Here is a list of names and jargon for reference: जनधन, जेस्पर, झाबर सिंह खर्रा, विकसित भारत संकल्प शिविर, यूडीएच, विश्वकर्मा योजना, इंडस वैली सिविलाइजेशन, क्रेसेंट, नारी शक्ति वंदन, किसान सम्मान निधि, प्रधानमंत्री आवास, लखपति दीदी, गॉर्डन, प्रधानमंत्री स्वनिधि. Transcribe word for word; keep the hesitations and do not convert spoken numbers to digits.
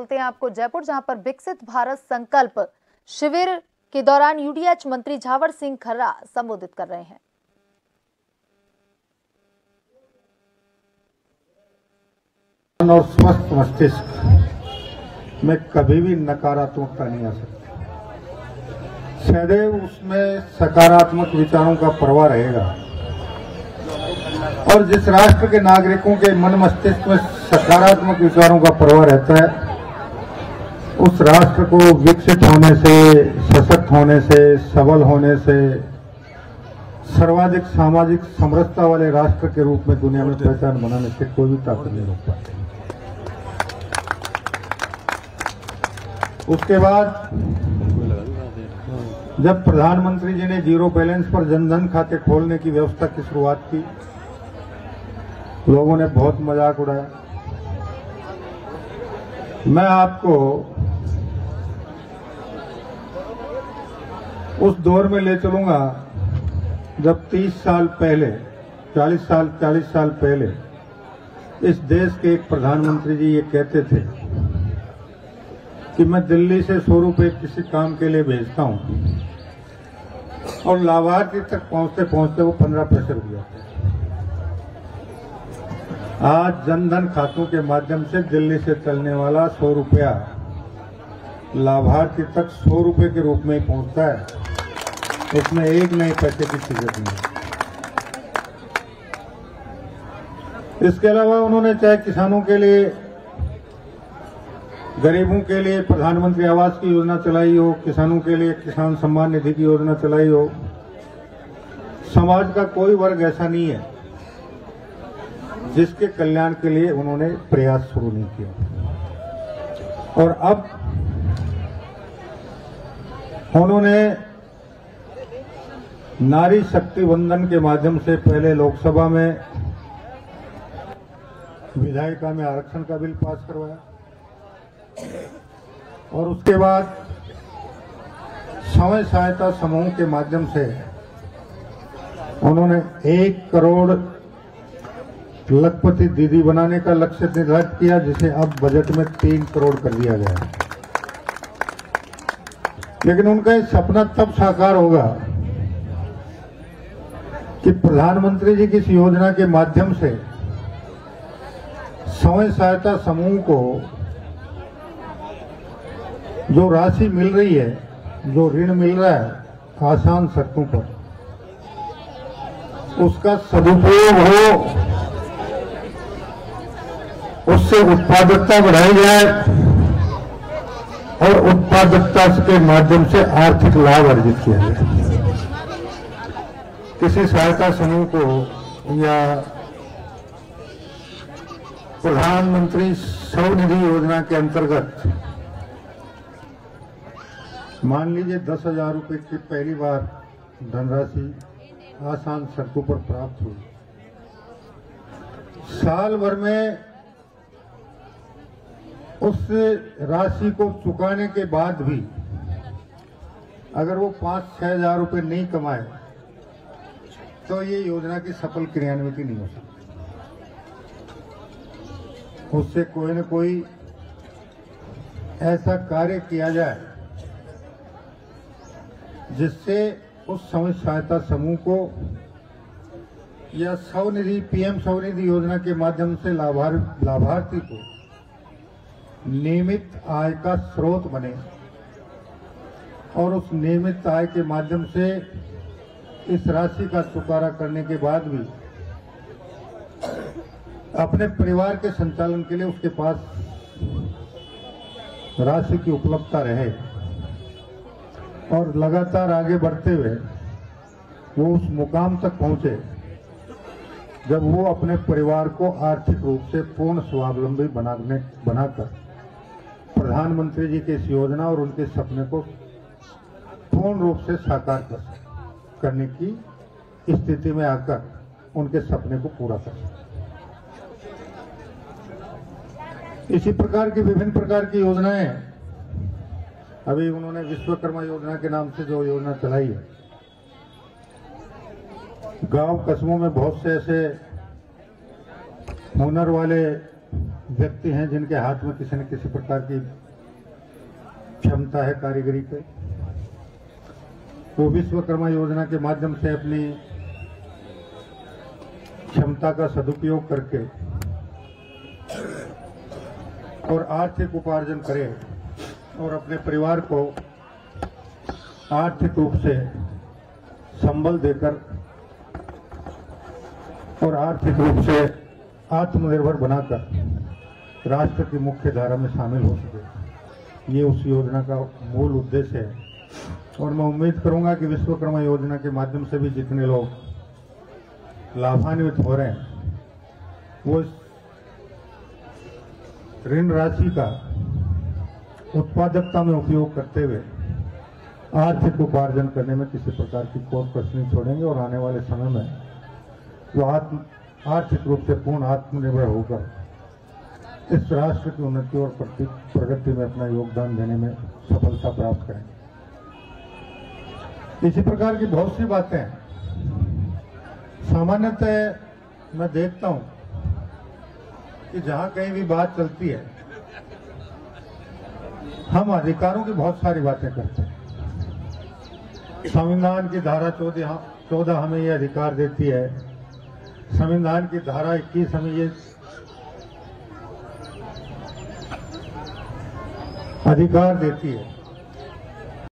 चलते हैं आपको जयपुर, जहां पर विकसित भारत संकल्प शिविर के दौरान यूडीएच मंत्री झाबर सिंह खर्रा संबोधित कर रहे हैं। और स्वस्थ मस्तिष्क में कभी भी नकारात्मकता नहीं आ सकती, सदैव उसमें सकारात्मक विचारों का प्रवाह रहेगा। और जिस राष्ट्र के नागरिकों के मन मस्तिष्क में सकारात्मक विचारों का प्रवाह रहता है, उस राष्ट्र को विकसित होने से, सशक्त होने से, सबल होने से, सर्वाधिक सामाजिक समरसता वाले राष्ट्र के रूप में दुनिया में पहचान बनाने से कोई भी ताकत नहीं रोक पाती। उसके बाद जब प्रधानमंत्री जी ने जीरो बैलेंस पर जनधन खाते खोलने की व्यवस्था की शुरुआत की, लोगों ने बहुत मजाक उड़ाया। मैं आपको उस दौर में ले चलूंगा जब तीस साल पहले चालीस साल चालीस साल पहले इस देश के एक प्रधानमंत्री जी ये कहते थे कि मैं दिल्ली से सौ रुपये किसी काम के लिए भेजता हूँ और लाभार्थी तक पहुँचते पहुँचते वो पंद्रह पैसे रुक जाते हैं। आज जनधन खातों के माध्यम से दिल्ली से चलने वाला सौ रुपया लाभार्थी तक सौ रुपये के रूप में पहुँचता है, इसमें एक नए पैसे की जरूरत नहीं। इसके अलावा उन्होंने चाहे किसानों के लिए, गरीबों के लिए प्रधानमंत्री आवास की योजना चलाई हो, किसानों के लिए किसान सम्मान निधि की योजना चलाई हो, समाज का कोई वर्ग ऐसा नहीं है जिसके कल्याण के लिए उन्होंने प्रयास शुरू नहीं किया। और अब उन्होंने नारी शक्ति वंदन के माध्यम से पहले लोकसभा में विधायिका में आरक्षण का बिल पास करवाया और उसके बाद स्वयं सहायता समूह के माध्यम से उन्होंने एक करोड़ लखपति दीदी बनाने का लक्ष्य निर्धारित किया, जिसे अब बजट में तीन करोड़ कर दिया गया। लेकिन उनका ये सपना तब साकार होगा कि प्रधानमंत्री जी की इस योजना के माध्यम से स्वयं सहायता समूह को जो राशि मिल रही है, जो ऋण मिल रहा है आसान शर्तों पर, उसका सदुपयोग हो, उससे उत्पादकता बढ़ाई जाए और उत्पादकता के माध्यम से आर्थिक लाभ अर्जित किया जाए। किसी सहायता समूह को या प्रधानमंत्री स्वनिधि योजना के अंतर्गत मान लीजिए दस हजार रुपये की पहली बार धनराशि आसान शर्तों पर प्राप्त हुई। साल भर में उस राशि को चुकाने के बाद भी अगर वो पाँच छः हजार रुपये नहीं कमाए तो ये योजना की सफल क्रियान्वित नहीं हो सकती। उससे कोई न कोई ऐसा कार्य किया जाए जिससे उस स्वयं सहायता समूह को या स्वनिधि पीएम स्वनिधि योजना के माध्यम से लाभार्थी को नियमित आय का स्रोत बने और उस नियमित आय के माध्यम से इस राशि का चुकारा करने के बाद भी अपने परिवार के संचालन के लिए उसके पास राशि की उपलब्धता रहे और लगातार आगे बढ़ते हुए वो उस मुकाम तक पहुंचे जब वो अपने परिवार को आर्थिक रूप से पूर्ण स्वावलंबी बनाने बनाकर प्रधानमंत्री जी की इस योजना और उनके सपने को पूर्ण रूप से साकार कर सके, करने की स्थिति में आकर उनके सपने को पूरा कर सकें। इसी प्रकार की विभिन्न प्रकार की योजनाएं अभी उन्होंने विश्वकर्मा योजना के नाम से जो योजना चलाई है, गांव कस्बों में बहुत से ऐसे हुनर वाले व्यक्ति हैं जिनके हाथ में किसी न किसी प्रकार की क्षमता है कारीगरी पे, वो विश्वकर्मा योजना के माध्यम से अपनी क्षमता का सदुपयोग करके और आर्थिक उपार्जन करें और अपने परिवार को आर्थिक रूप से संबल देकर और आर्थिक रूप से आत्मनिर्भर बनाकर राष्ट्र की मुख्य धारा में शामिल हो सके। ये उस योजना का मूल उद्देश्य है और मैं उम्मीद करूंगा कि विश्वकर्मा योजना के माध्यम से भी जितने लोग लाभान्वित हो रहे हैं वो ऋण राशि का उत्पादकता में उपयोग करते हुए आर्थिक उपार्जन करने में किसी प्रकार की कोर कसर छोड़ेंगे और आने वाले समय में वो आत्म आर्थिक रूप से पूर्ण आत्मनिर्भर होकर इस राष्ट्र की उन्नति और प्रगति में अपना योगदान देने में सफलता प्राप्त करेंगे। इसी प्रकार की बहुत सी बातें सामान्यतः मैं देखता हूं कि जहां कहीं भी बात चलती है हम अधिकारों की बहुत सारी बातें करते हैं। संविधान की धारा चौदह चौदह हमें ये अधिकार देती है, संविधान की धारा इक्कीस हमें ये अधिकार देती है,